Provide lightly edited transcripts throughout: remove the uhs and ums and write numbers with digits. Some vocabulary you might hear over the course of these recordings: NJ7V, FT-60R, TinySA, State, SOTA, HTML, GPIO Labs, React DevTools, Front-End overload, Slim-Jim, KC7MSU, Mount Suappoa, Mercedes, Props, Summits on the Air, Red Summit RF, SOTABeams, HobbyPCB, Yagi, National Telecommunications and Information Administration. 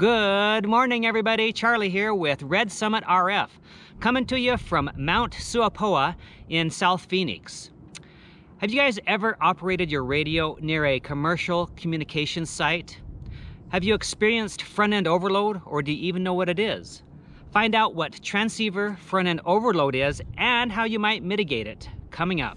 Good morning, everybody. Charlie here with Red Summit RF, coming to you from Mount Suappoa in South Phoenix. Have you guys ever operated your radio near a commercial communications site? Have you experienced front-end overload, or do you even know what it is? Find out what transceiver front-end overload is and how you might mitigate it, coming up.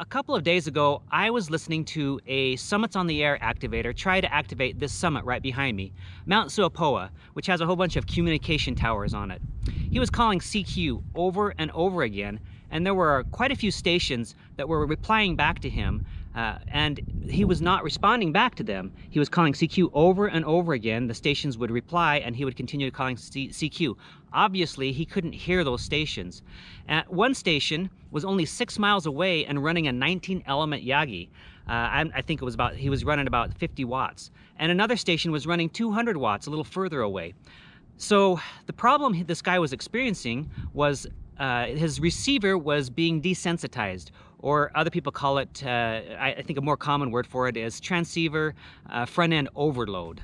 A couple of days ago, I was listening to a Summits on the Air activator try to activate this summit right behind me, Mount Suappoa, which has a whole bunch of communication towers on it. He was calling CQ over and over again, and there were quite a few stations that were replying back to him, and he was not responding back to them. He was calling CQ over and over again. The stations would reply, and he would continue calling CQ. Obviously, he couldn't hear those stations. One station was only 6 miles away and running a 19-element Yagi. I think it was he was running about 50 watts. And another station was running 200 watts a little further away. So the problem this guy was experiencing was his receiver was being desensitized, or other people call it, I think a more common word for it is transceiver front-end overload.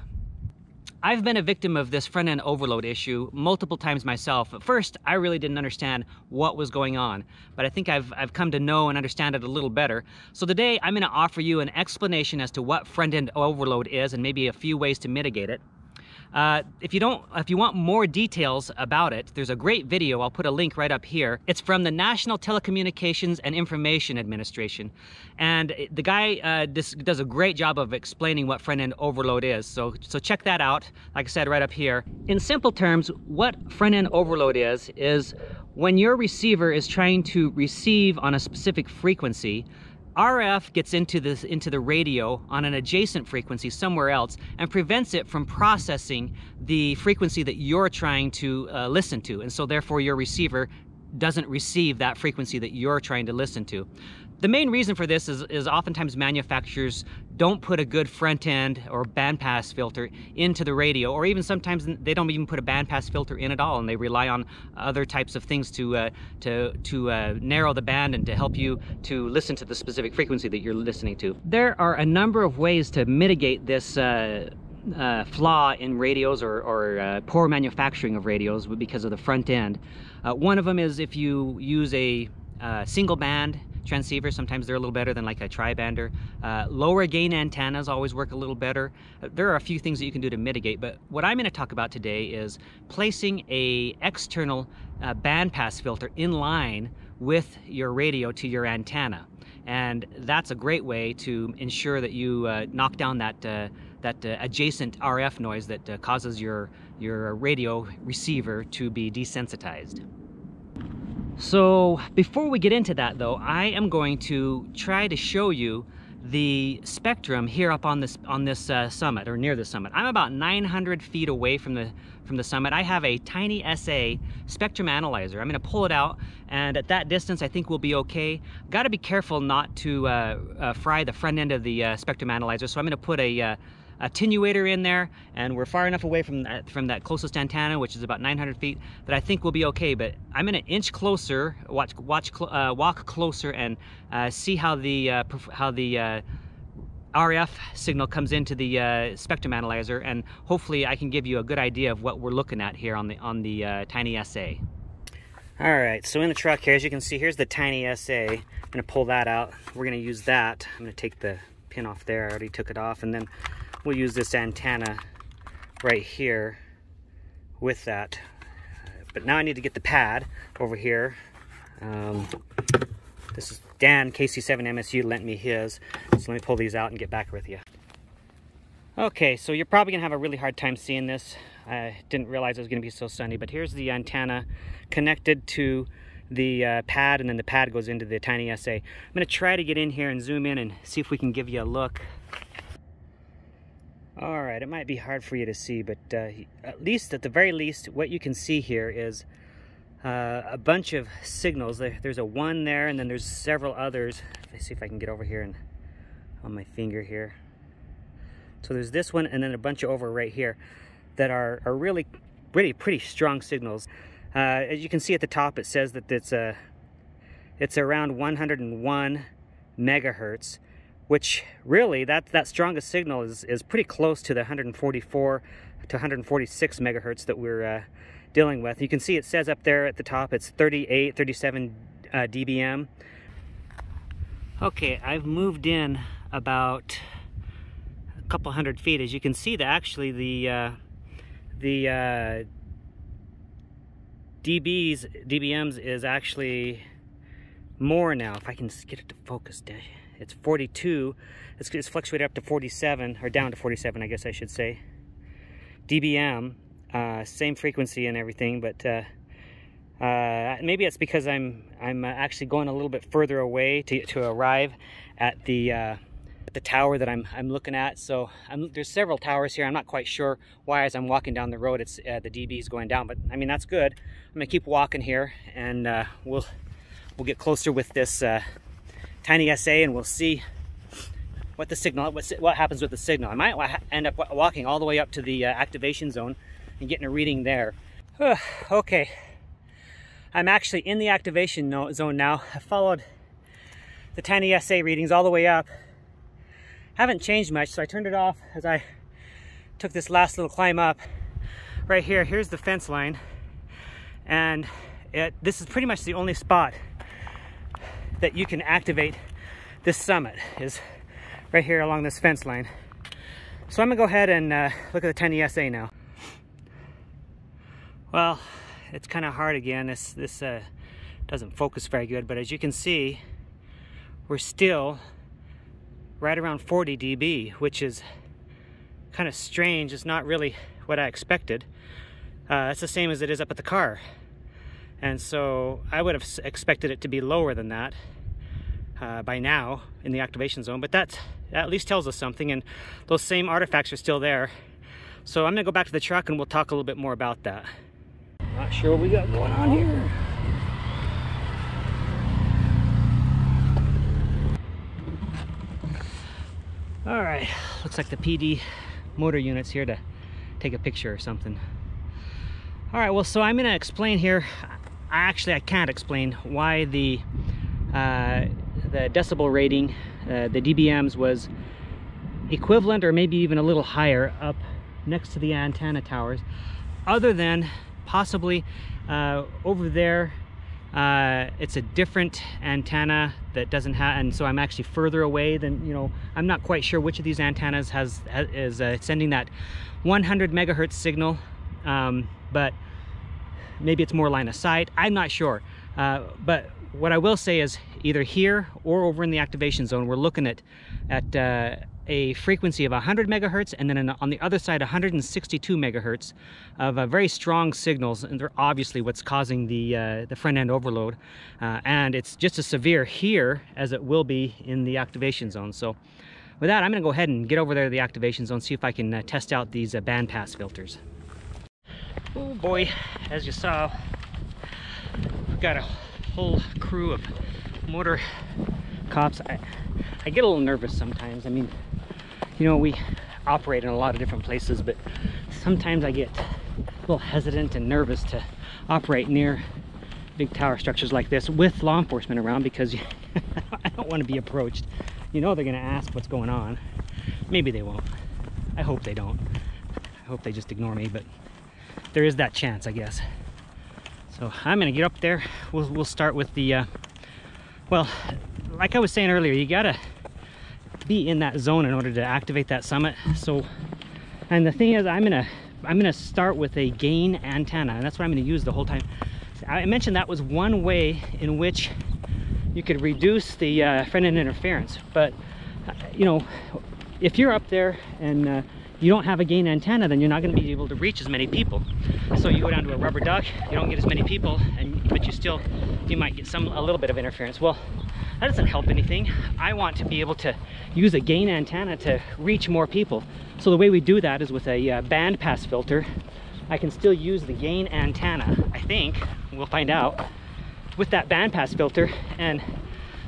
I've been a victim of this front-end overload issue multiple times myself. At first, I really didn't understand what was going on, but I think I've come to know and understand it a little better. So today, I'm gonna offer you an explanation as to what front-end overload is and maybe a few ways to mitigate it. If you want more details about it, there's a great video. I'll put a link right up here. It's from the National Telecommunications and Information Administration, and the guy does a great job of explaining what front-end overload is. So check that out. Like I said, right up here. In simple terms, what front-end overload is when your receiver is trying to receive on a specific frequency. RF gets into the radio on an adjacent frequency somewhere else and prevents it from processing the frequency that you're trying to listen to, and so therefore your receiver doesn't receive that frequency that you're trying to listen to. The main reason for this is oftentimes manufacturers don't put a good front end or bandpass filter into the radio, or even sometimes they don't even put a bandpass filter in at all, and they rely on other types of things to narrow the band and to help you to listen to the specific frequency that you're listening to. There are a number of ways to mitigate this flaw in radios, or poor manufacturing of radios because of the front end. One of them is if you use a single band transceivers. Sometimes they're a little better than like a tri-bander. Lower gain antennas always work a little better. There are a few things that you can do to mitigate, but what I'm going to talk about today is placing a external bandpass filter in line with your radio to your antenna. And that's a great way to ensure that you knock down that adjacent RF noise that causes your radio receiver to be desensitized. So before we get into that though, I am going to try to show you the spectrum here up on this summit, or near the summit. I'm about 900 feet away from the summit. I have a TinySA spectrum analyzer. I'm going to pull it out, and at that distance I think we'll be okay. Got to be careful not to fry the front end of the spectrum analyzer, so I'm going to put a attenuator in there, and we're far enough away from that closest antenna, which is about 900 feet, that I think we'll be okay. But I'm gonna inch closer, walk closer, and see how the RF signal comes into the spectrum analyzer, and hopefully I can give you a good idea of what we're looking at here on the TinySA. All right, so in the truck here, as you can see, here's the TinySA. I'm gonna pull that out. We're gonna use that. I'm gonna take the pin off there. I already took it off, and then we'll use this antenna right here with that. But now I need to get the pad over here. This is Dan, KC7MSU, lent me his. So let me pull these out and get back with you. Okay, so you're probably gonna have a really hard time seeing this. I didn't realize it was gonna be so sunny, but here's the antenna connected to the pad, and then the pad goes into the TinySA. I'm gonna try to get in here and zoom in and see if we can give you a look. All right, it might be hard for you to see, but at the very least, what you can see here is a bunch of signals. There's a one there, and then there's several others. Let's see if I can get over here and on my finger here. So there's this one, and then a bunch over right here that are really pretty strong signals. As you can see at the top, it says that it's around 101 megahertz, which really that strongest signal is pretty close to the 144 to 146 megahertz that we're dealing with. You can see it says up there at the top it's 38, 37 dBm. Okay, I've moved in about a couple hundred feet. As you can see, that actually the dBms is actually more now. If I can get it to focus, it's 42. It's fluctuated up to 47, or down to 47, I guess I should say. dBm, same frequency and everything, but maybe it's because I'm actually going a little bit further away to arrive at the tower that I'm looking at. So there's several towers here. I'm not quite sure why, as I'm walking down the road, it's the dB is going down, but I mean, that's good. I'm gonna keep walking here, and we'll get closer with this TinySA, and we'll see what the signal, what happens with the signal. I might end up walking all the way up to the activation zone and getting a reading there. Okay, I'm actually in the activation zone now. I followed the TinySA readings all the way up. Haven't changed much, so I turned it off as I took this last little climb up. Right here, here's the fence line, and this is pretty much the only spot that you can activate this summit, is right here along this fence line. So I'm gonna go ahead and look at the TinySA now. Well, it's kind of hard again. This doesn't focus very good, but as you can see, we're still right around 40 dB, which is kind of strange. It's not really what I expected. It's the same as it is up at the car. And so I would have expected it to be lower than that by now in the activation zone, but that at least tells us something, and those same artifacts are still there. So I'm gonna go back to the truck and we'll talk a little bit more about that. Not sure what we got going on here. All right, looks like the PD motor unit's here to take a picture or something. All right, well, so I'm gonna explain here. I can't explain why the decibel rating, the dBMs, was equivalent or maybe even a little higher up next to the antenna towers, other than possibly over there. It's a different antenna that doesn't have, and so I'm actually further away than, you know, I'm not quite sure which of these antennas is sending that 100 megahertz signal, but maybe it's more line of sight. I'm not sure, but what I will say is either here or over in the activation zone, we're looking at a frequency of 100 megahertz, and then on the other side 162 megahertz of very strong signals, and they're obviously what's causing the front end overload, and it's just as severe here as it will be in the activation zone. So with that, I'm gonna go ahead and get over there to the activation zone, see if I can test out these bandpass filters. Oh boy, as you saw, we've got a whole crew of motor cops. I get a little nervous sometimes. I mean, you know, we operate in a lot of different places, but sometimes I get a little hesitant and nervous to operate near big tower structures like this with law enforcement around, because I don't want to be approached. You know, they're going to ask what's going on. Maybe they won't. I hope they don't. I hope they just ignore me, but there is that chance, I guess. So I'm going to get up there. We'll start with the, well, like I was saying earlier, you gotta be in that zone in order to activate that summit. So, and the thing is, I'm gonna start with a gain antenna, and that's what I'm gonna use the whole time. I mentioned that was one way in which you could reduce the front end interference, but you know, if you're up there and you don't have a gain antenna, then you're not going to be able to reach as many people. So you go down to a rubber duck, you don't get as many people, but you might get a little bit of interference. Well, that doesn't help anything. I want to be able to use a gain antenna to reach more people. So the way we do that is with a bandpass filter. I can still use the gain antenna, I think, we'll find out, with that bandpass filter. And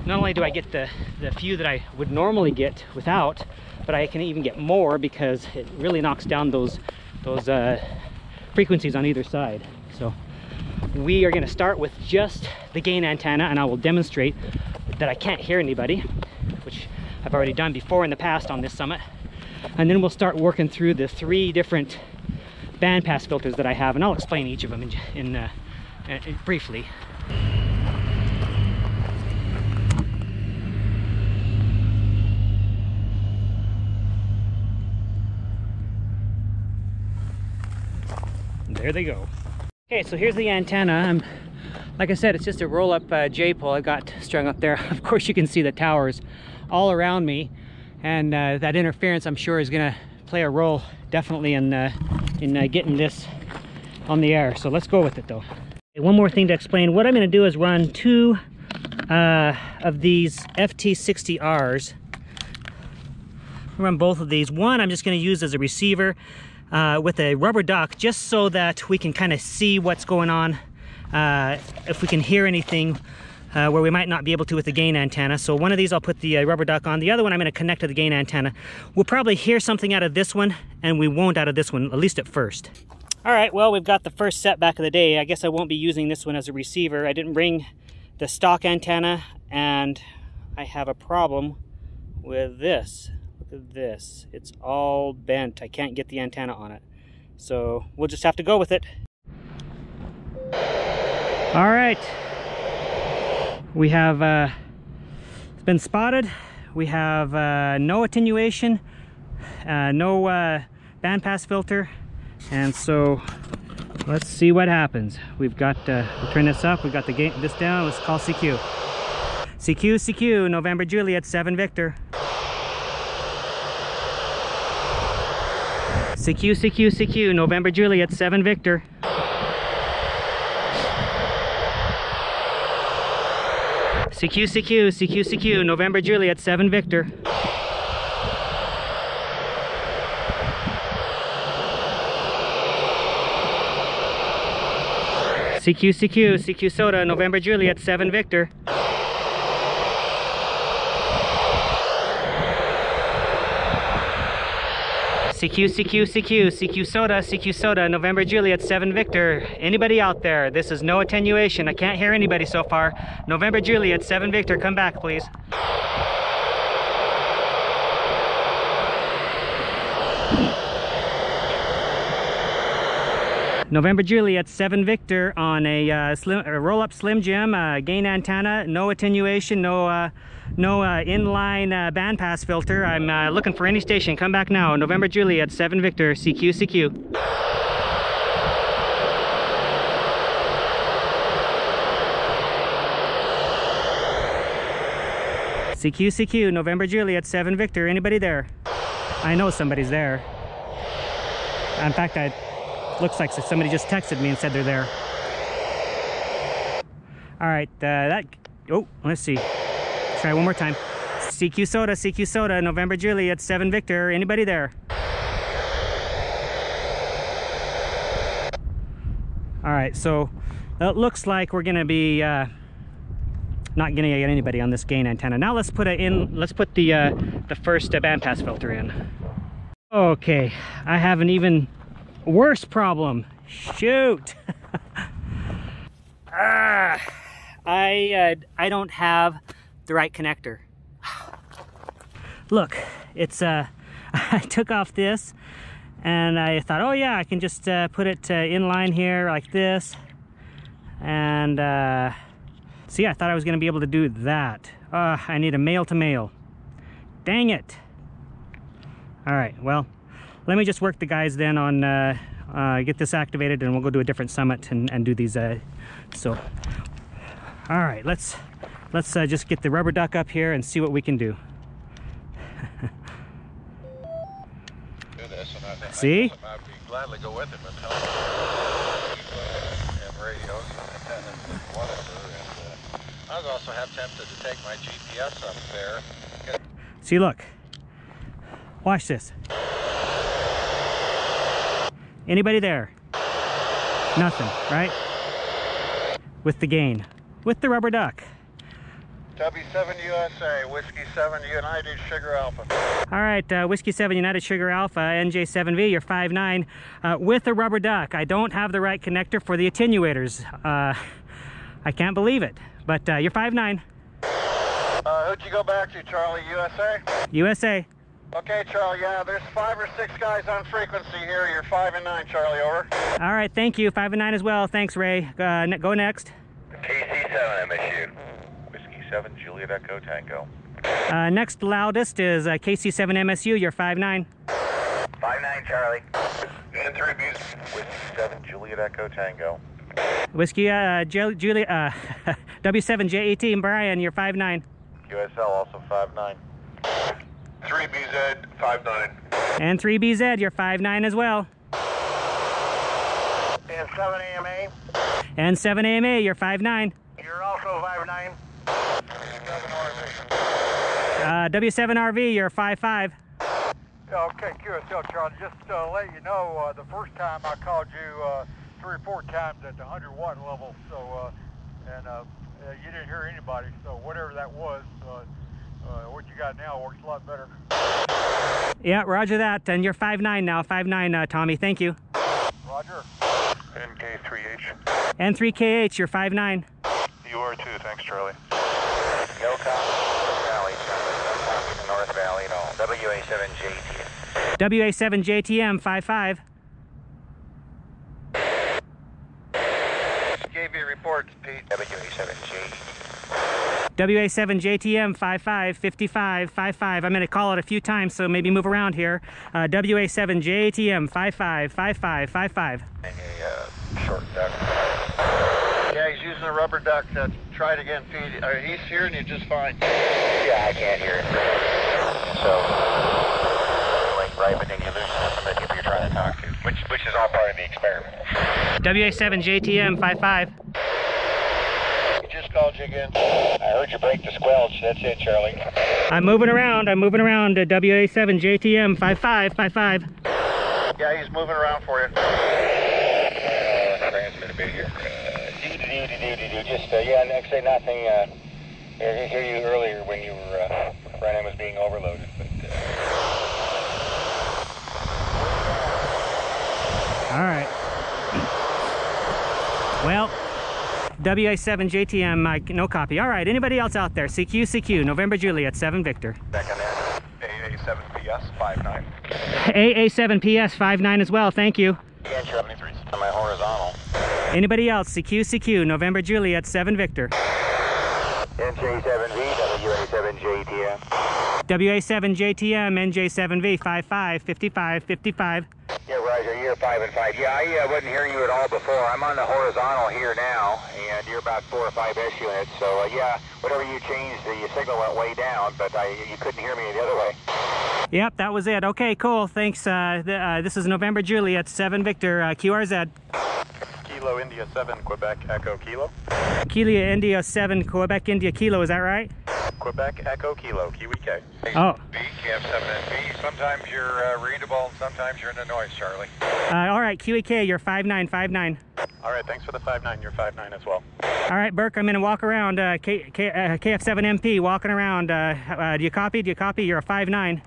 not only do I get the few that I would normally get without, but I can even get more, because it really knocks down those frequencies on either side. So we are going to start with just the gain antenna, and I will demonstrate that I can't hear anybody, which I've already done before in the past on this summit. And then we'll start working through the three different bandpass filters that I have, and I'll explain each of them in briefly. There they go. Okay, so here's the antenna. Like I said, it's just a roll-up J-pole I got strung up there. Of course, you can see the towers all around me, and that interference, I'm sure, is going to play a role definitely in getting this on the air. So let's go with it, though. Okay, one more thing to explain. What I'm going to do is run two of these FT-60Rs. Run both of these. One I'm just going to use as a receiver. With a rubber duck, just so that we can kind of see what's going on, if we can hear anything where we might not be able to with the gain antenna. So one of these I'll put the rubber duck on. The other one I'm going to connect to the gain antenna. We'll probably hear something out of this one, and we won't out of this one, at least at first. All right, well, we've got the first setback of the day. I guess I won't be using this one as a receiver. I didn't bring the stock antenna, and I have a problem with this. This, it's all bent. I can't get the antenna on it, so we'll just have to go with it. All right, we have it's been spotted. We have no attenuation, no bandpass filter, and so let's see what happens. We've got we'll turn this up. We've got the gate this down. Let's call CQ. CQ November Juliet 7 Victor. CQ, November Juliet, 7 Victor. CQ, November Juliet, 7 Victor. CQ, SOTA, November Juliet, 7 Victor. CQ SOTA, November Juliet 7 Victor. Anybody out there? This is no attenuation. I can't hear anybody so far. November Juliet 7 Victor, come back, please. November Juliet 7 Victor on a roll-up Slim Jim, gain antenna, no attenuation, no inline bandpass filter. I'm looking for any station. Come back now. November Juliet 7 Victor, CQ. CQ, November Juliet 7 Victor. Anybody there? I know somebody's there. In fact, looks like somebody just texted me and said they're there. All right, oh, let's see. Try one more time. CQ SOTA, November Juliet 7 Victor. Anybody there? All right, so it looks like we're gonna be not gonna get anybody on this gain antenna. Now let's put the first bandpass filter in. Okay, I have an even worse problem. Shoot. I don't have the right connector. Look, it's I took off this and I thought, oh yeah, I can just put it in line here like this, and see, I thought I was gonna be able to do that. I need a male to male. Dang it. All right, well, let me just work the guys then on get this activated, and we'll go to a different summit and do these all right, let's just get the rubber duck up here and see what we can do. See? I was also tempted to take my GPS up there. See, look. Watch this. Anybody there? Nothing, right? With the gain. With the rubber duck. W7USA, Whiskey 7 United Sugar Alpha. All right, Whiskey 7 United Sugar Alpha, NJ7V, you're 5'9", with a rubber duck. I don't have the right connector for the attenuators. I can't believe it, but you're 5'9". Who'd you go back to, Charlie? USA? USA. Okay, Charlie, yeah, there's 5 or 6 guys on frequency here. You're 5 and 9, Charlie, over. All right, thank you. 5 and 9 as well. Thanks, Ray. Go next. KC7MSU. Whiskey 7, Juliet Echo Tango. Next loudest is KC7MSU. You're 5'9". 5'9", Charlie. And 3 abuse. Whiskey 7, Juliet Echo Tango. Whiskey, W7JET, Brian, you're 5'9". QSL, also 5'9". 3BZ, 5'9". And 3BZ, you're 5'9" as well. And 7AMA. And 7AMA, you're 5'9". You're also 5'9". W7RV, you're 5'5". Okay, QSL, Charlie, just to let you know, the first time I called you 3 or 4 times at the 101 level, so, you didn't hear anybody, so whatever that was, what you got now works a lot better. Yeah, roger that. And you're 5'9" now. 5'9", Tommy. Thank you. Roger. NK3H. N3KH, you're 5'9". You are too. Thanks, Charlie. No copy. North Valley at all. WA7JTM. WA7JTM, 5'5". JV reports, Pete. WA7JTM. WA7JTM 55 55 55. I'm going to call it a few times, so maybe move around here. WA7JTM 55 55 55. Short duck. Yeah, he's using a rubber duck. Try it again, Pete. He's hearing you just fine. Yeah, I can't hear it. So, like right, but then you lose something that you're trying to talk to, which is all part of the experiment. WA7JTM 55. Just called you again. I heard you break the squelch. That's it, Charlie. I'm moving around. I'm moving around to WA7JTM 5555. Yeah, he's moving around for you. Transmit a bit here. Just yeah, say nothing. I hear you earlier when you were front end was being overloaded. But, all right. Well. WA7JTM, no copy. All right, anybody else out there? CQ, CQ, November Juliet, 7 Victor. Back on that. AA7PS, 5'9". AA7PS, 5'9" as well, thank you. Yeah, 73 on my horizontal. Anybody else? CQ, CQ, November Juliet, 7 Victor. NJ7V, WA7JTM. WA7JTM, NJ7V, 55, 55, 55. Yeah, Roger, you're 5 and 5. Yeah, I wasn't hearing you at all before. I'm on the horizontal here now, and you're about 4 or 5 S units. So, yeah, whatever you changed, the signal went way down, but you couldn't hear me the other way. Yep, that was it. Okay, cool. Thanks. This is November Juliet, 7 Victor, QRZ. Kilo India 7, Quebec Echo Kilo. Kilo India 7, Quebec India Kilo, is that right? Quebec Echo Kilo, Kiwi K. Oh. KF7NB, sometimes you're readable, sometimes you're in the noise, Charlie. All right, QEK, you're 5'9", 5'9". All right, thanks for the 5'9", you're 5'9" as well. All right, Burke, I'm going to walk around, KF7MP, walking around. Do you copy? Do you copy? You're a 5'9".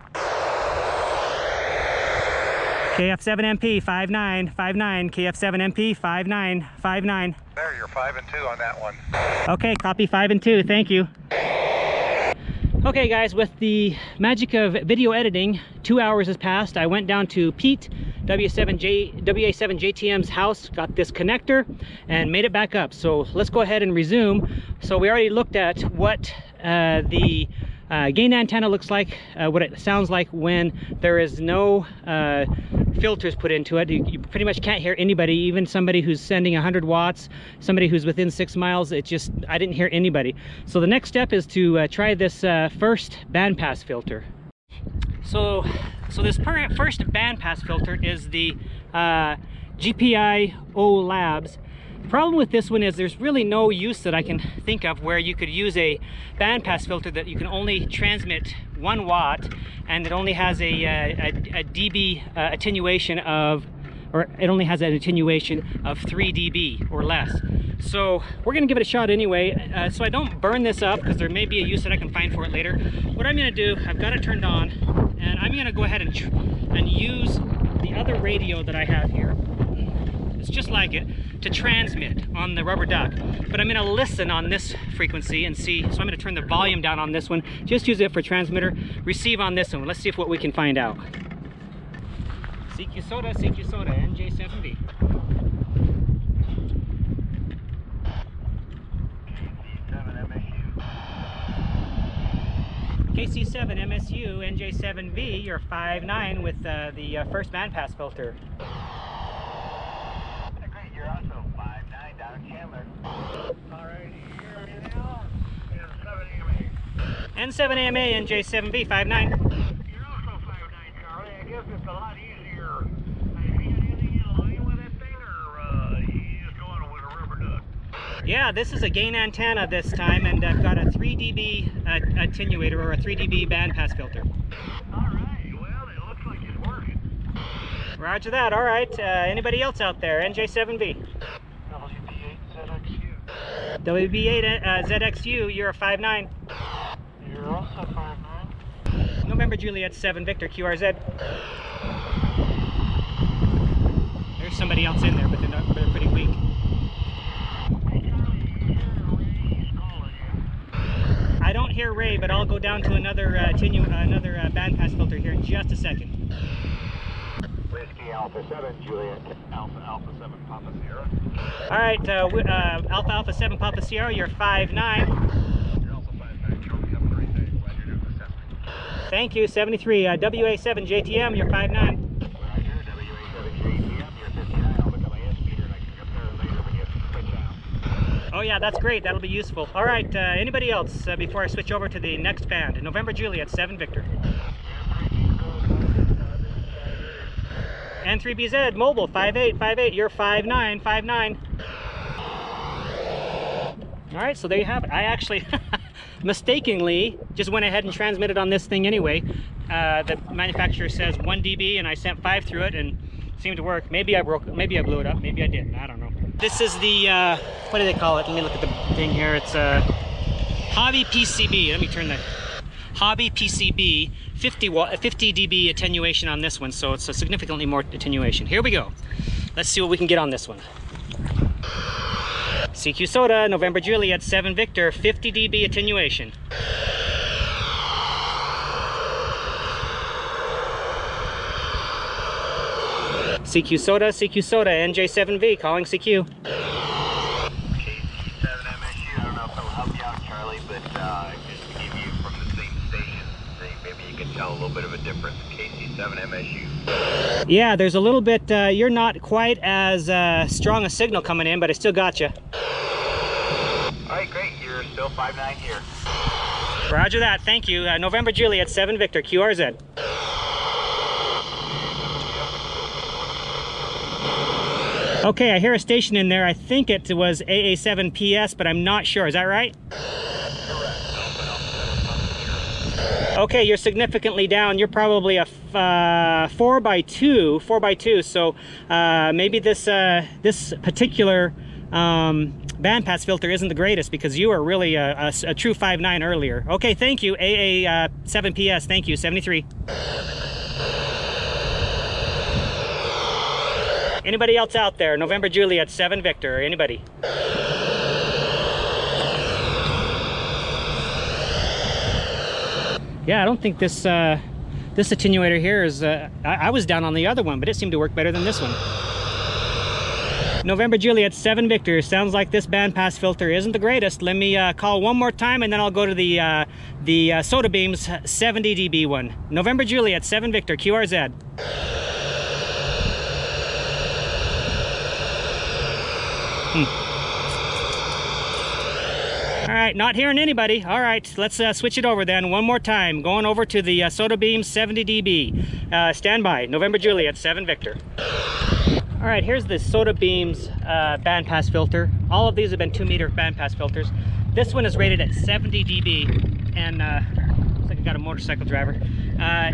KF7MP 5'9", 5'9", KF7MP 5'9", 5'9". There, you're 5 and 2 on that one. Okay, copy 5 and 2, thank you. Okay guys, with the magic of video editing, 2 hours has passed. I went down to Pete, WA7JTM's house, got this connector, and made it back up. So let's go ahead and resume. So we already looked at what the gain antenna looks like, what it sounds like when there is no filters put into it. You pretty much can't hear anybody, even somebody who's sending 100 watts, somebody who's within 6 miles. It just, I didn't hear anybody. So the next step is to try this first bandpass filter. So this first bandpass filter is the GPIO Labs. The problem with this one is there's really no use that I can think of where you could use a bandpass filter that you can only transmit 1 watt and it only has a dB attenuation of or it only has an attenuation of 3 dB or less. So we're gonna give it a shot anyway, so I don't burn this up, because there may be a use that I can find for it later. What I'm gonna do, I've got it turned on, and I'm gonna go ahead and use the other radio that I have here, it's just like it, to transmit on the rubber duck. But I'm gonna listen on this frequency and see, so I'm gonna turn the volume down on this one, just use it for transmitter, receive on this one. Let's see if what we can find out. CQ SOTA, NJ7V. KC7MSU, NJ7V, you're 5.9 with the first bandpass filter. Great, you're also 5.9 down in Chandler. All right, here we are now, and 7 AMA. N7AMA, NJ7V, 5.9. You're also 5.9, Charlie. I guess it's a lot easier. Have you got anything in line with that thing, or you just going with a rubber duck? Yeah, this is a gain antenna this time, and I've got a 3 dB attenuator, or a 3 dB bandpass filter. All right, well, it looks like it's working. Roger that. All right, anybody else out there? NJ7V. WB8ZXU. WB8ZXU, you're a 5.9. You're also 5.9. November Juliet 7 Victor, QRZ. There's somebody else in there, but they're pretty weak. I don't hear Ray, but I'll go down to another another bandpass filter here in just a second. Whiskey Alpha 7 Juliet Alpha Alpha 7 Papa Sierra. All right, Alpha Alpha 7 Papa Sierra, you're 5.9. You're also 5.9. You're only up 3 days. Glad you're doing assessment. Thank you. 73 WA7 JTM, you're 5.9. Oh yeah, that's great. That'll be useful. All right, anybody else before I switch over to the next band? November Juliet 7 Victor. N3BZ Mobile 5858. You're 5.9. All right, so there you have it. I actually mistakenly just went ahead and transmitted on this thing anyway. The manufacturer says 1 dB, and I sent 5 through it, and it seemed to work. Maybe I blew it up. Maybe I didn't. I don't know. This is the, what do they call it? Let me look at the thing here. It's a HobbyPCB. Let me turn that. HobbyPCB, 50 dB attenuation on this one. So it's a significantly more attenuation. Here we go. Let's see what we can get on this one. CQ SOTA, November Juliet, 7 Victor, 50 dB attenuation. CQ SOTA, NJ7V, calling CQ. KC7MSU, I don't know if it'll help you out, Charlie, but just to give you from the same station, maybe you can tell a little bit of a difference, KC7MSU. Yeah, there's a little bit, you're not quite as strong a signal coming in, but I still got you. All right, great, you're still 5.9 here. Roger that, thank you. November Juliet, 7 Victor, QRZ. Okay, I hear a station in there. I think it was AA7PS, but I'm not sure. Is that right? Okay, you're significantly down. You're probably a 4x2. So maybe this particular bandpass filter isn't the greatest, because you are really a true 5.9 earlier. Okay, thank you, AA7PS. Thank you, 73. Anybody else out there? November Juliet 7 Victor, anybody? Yeah, I don't think this this attenuator here is, I was down on the other one, but it seemed to work better than this one. November Juliet 7 Victor, sounds like this bandpass filter isn't the greatest. Let me call one more time, and then I'll go to the SOTABeams 70 dB one. November Juliet 7 Victor, QRZ. All right, not hearing anybody. All right, let's switch it over then. One more time, going over to the SOTABeams 70 dB. Stand by, November Juliet 7 Victor. All right, here's the SOTABeams bandpass filter. All of these have been 2-meter bandpass filters. This one is rated at 70 dB, and looks like I got a motorcycle driver.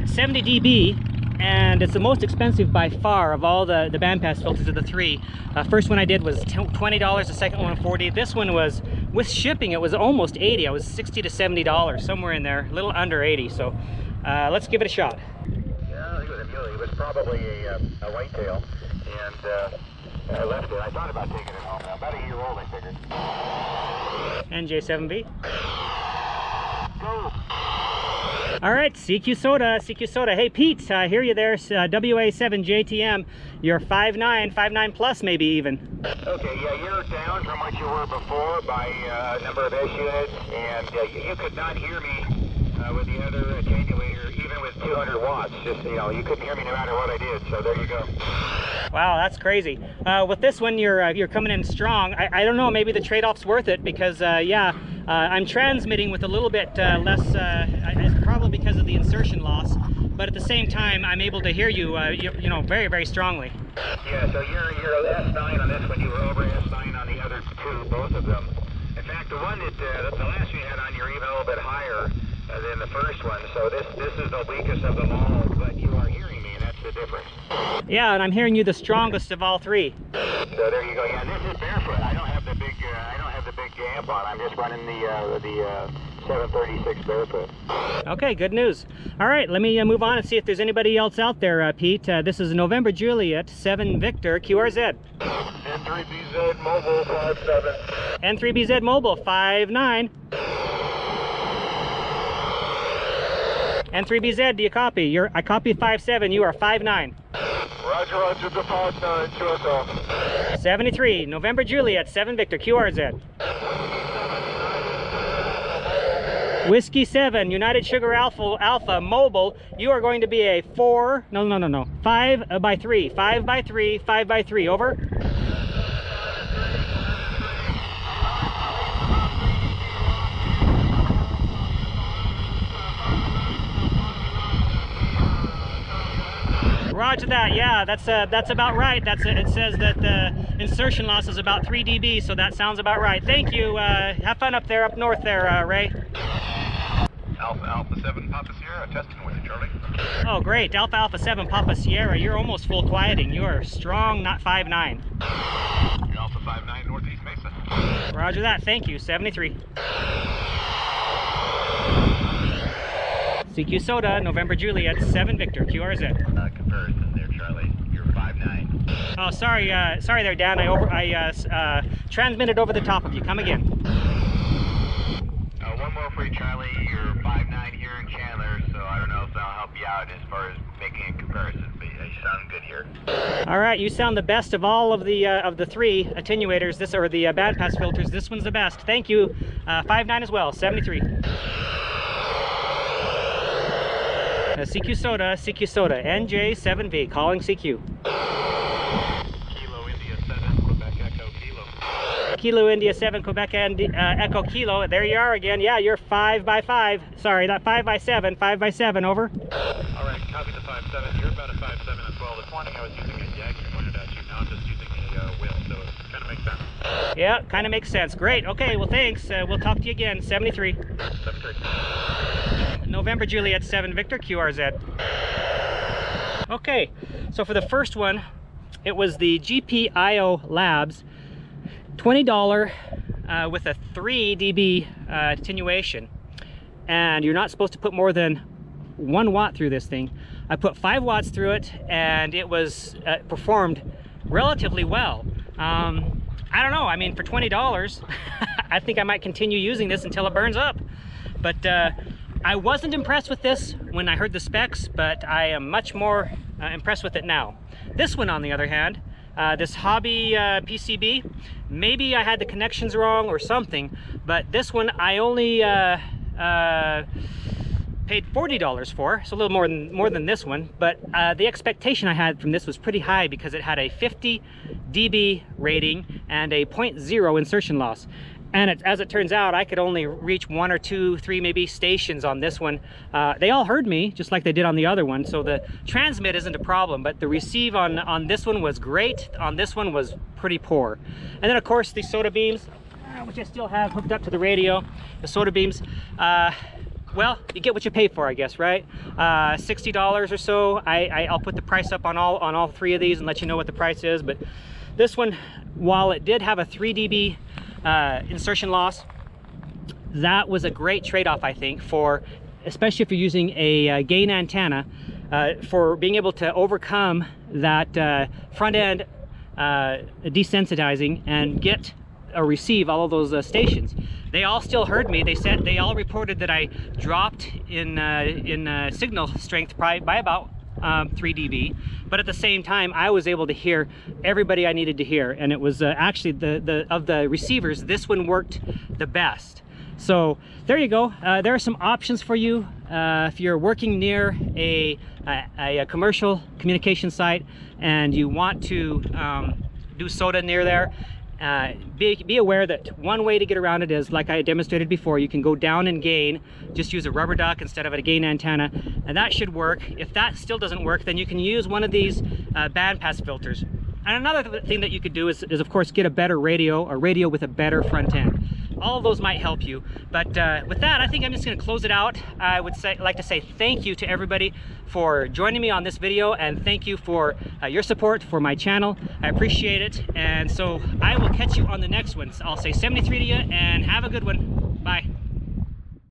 70 dB and it's the most expensive by far of all the bandpass filters of the three. First one I did was $20, the second one $40. This one was, with shipping, it was almost $80. It was $60 to $70, somewhere in there, a little under $80. So let's give it a shot. Yeah, I think it was a muley. It was probably a whitetail, and I left it. I thought about taking it home. About a year old, I figured. NJ7V. Go! All right, CQ Soda. Hey, Pete, I hear you there. WA7JTM. You're 5'9 plus, maybe even. Okay, yeah, you're down from what you were before by a number of S units, and you could not hear me with the other attenuator, even with 200 watts. Just, you know, you couldn't hear me no matter what I did, so there you go. Wow, that's crazy. With this one, you're coming in strong. I don't know, maybe the trade-off's worth it, because, I'm transmitting with a little bit less, probably because of the insertion loss, but at the same time, I'm able to hear you, you know, very, very strongly. Yeah, so you're S9 on this one. You were over S9 on the other two, both of them. In fact, the one that the last you had on, you're even a little bit higher than the first one, so this is the weakest of them all, but you are hearing me, and that's the difference. Yeah, and I'm hearing you the strongest of all three. So there you go. Yeah, this is barefoot. I don't have the big amp on. I'm just running the 736 barefoot. Okay, good news. All right, let me move on and see if there's anybody else out there, Pete. This is November Juliet 7 Victor QRZ. N3BZ Mobile 57. N3BZ Mobile 59. N3BZ, do you copy? I copy 57. You are 59. Roger, roger, the 59 QSL. 73 November Juliet 7 Victor QRZ. Whiskey 7, United Sugar Alpha Mobile, you are going to be a 5 by 3, over. Roger that, yeah, that's about right. It says that the insertion loss is about 3 dB, so that sounds about right. Thank you, have fun up there, up north there, Ray. Alpha 7 Papa Sierra, testing with you, Charlie. Oh, great. Alpha 7 Papa Sierra, you're almost full quieting. You are strong, not 5'9. You're Alpha 5'9 Northeast Mesa. Roger that. Thank you. 73. CQ Soda, November Juliet, 7 Victor, QRZ. Comparison there, Charlie. You're 5'9. Oh, sorry there, Dan. I transmitted over the top of you. Come again. One more for you, Charlie. You're 5'9 here in Chandler, so I don't know if that'll help you out as far as making a comparison, but you sound good here. All right, you sound the best of all of the three attenuators, or the bandpass filters. This one's the best. Thank you. 5'9 as well, 73. CQ Soda, NJ7V, calling CQ. Kilo India 7 Quebec and Echo Kilo. There you are again. Yeah, you're 5 by 5. Sorry, not 5 by 7. 5 by 7. Over. All right, copy the 5'7. You're about a 5'7 as well. The quantity I was using is the action pointed at you. Now I'm just using a wheel, so it kind of makes sense. Yeah, kind of makes sense. Great. Okay. Well, thanks. We'll talk to you again. 73. 73. November Juliet 7 Victor QRZ. Okay. So for the first one, it was the GPIO Labs. $20 with a 3 dB attenuation, and you're not supposed to put more than 1 watt through this thing. I put 5 watts through it, and it was performed relatively well. I don't know, I mean, for $20 I think I might continue using this until it burns up, but I wasn't impressed with this when I heard the specs, but I am much more impressed with it now. This one, on the other hand, this Hobby PCB, maybe I had the connections wrong or something, but this one I only paid $40 for, so a little more than this one, but the expectation I had from this was pretty high because it had a 50 dB rating and a 0.0 insertion loss. And as it turns out, I could only reach 1 or 2, 3 maybe stations on this one. They all heard me, just like they did on the other one, so the transmit isn't a problem, but the receive on this one was great, on this one was pretty poor. And then of course the SOTABeams, which I still have hooked up to the radio, the SOTABeams, well, you get what you pay for, I guess, right? $60 or so. I'll put the price up on all three of these and let you know what the price is. But this one, while it did have a 3 dB insertion loss, that was a great trade-off, I think, for, especially if you're using a gain antenna, for being able to overcome that front end desensitizing and get or receive all of those stations. They all still heard me. They said they all reported that I dropped in signal strength by about 3 dB, but at the same time I was able to hear everybody I needed to hear, and it was actually of the receivers, this one worked the best. So there you go. There are some options for you if you're working near a commercial communication site and you want to do SOTA near there. Be aware that one way to get around it is, like I demonstrated before, you can go down and gain, just use a rubber duck instead of a gain antenna, and that should work. If that still doesn't work, then you can use one of these bandpass filters. And another thing that you could do is of course get a better radio, a radio with a better front end. All of those might help you, but with that, I think I'm just going to close it out. I would say, like to say thank you to everybody for joining me on this video, and thank you for your support for my channel. I appreciate it, and so I will catch you on the next one. I'll say 73 to you, and have a good one. Bye.